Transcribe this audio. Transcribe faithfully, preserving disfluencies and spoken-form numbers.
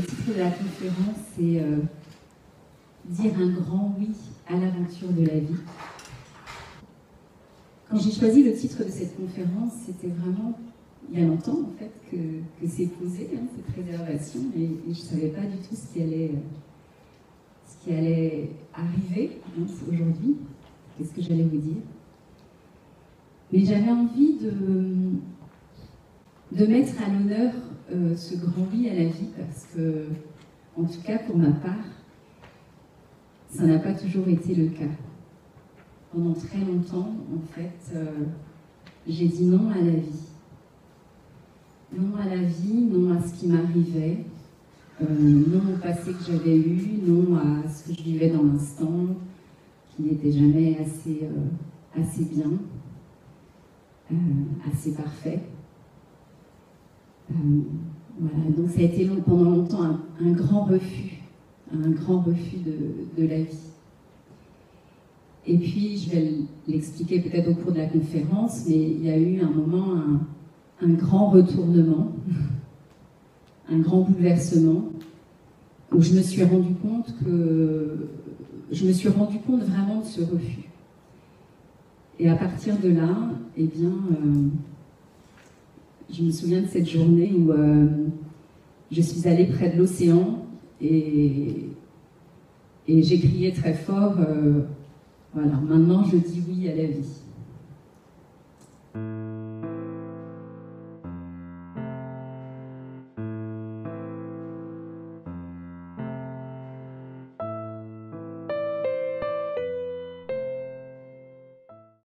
Le titre de la conférence, c'est euh, « Dire un grand oui à l'aventure de la vie ». Quand j'ai choisi le titre de cette conférence, c'était vraiment, il y a longtemps en fait, que, que c'est posé, hein, cette réservation, et, et je ne savais pas du tout ce qui allait, ce qui allait arriver hein, aujourd'hui, qu'est-ce que j'allais vous dire. Mais j'avais envie de, de mettre à l'honneur euh, ce grand oui à la vie, parce que, en tout cas pour ma part, ça n'a pas toujours été le cas. Pendant très longtemps, en fait, euh, j'ai dit non à la vie. Non à la vie, non à ce qui m'arrivait, euh, non au passé que j'avais eu, non à ce que je vivais dans l'instant, qui n'était jamais assez, euh, assez bien, euh, assez parfait. Euh, voilà, donc ça a été long, pendant longtemps un, un grand refus, un grand refus de, de la vie. Et puis, je vais l'expliquer peut-être au cours de la conférence, mais il y a eu un moment, un, un grand retournement, un grand bouleversement, où je me suis rendu compte que... Je me suis rendu compte vraiment de ce refus. Et à partir de là, eh bien, euh, je me souviens de cette journée où euh, je suis allée près de l'océan et, et j'ai crié très fort... Euh, Voilà, maintenant je dis oui à la vie.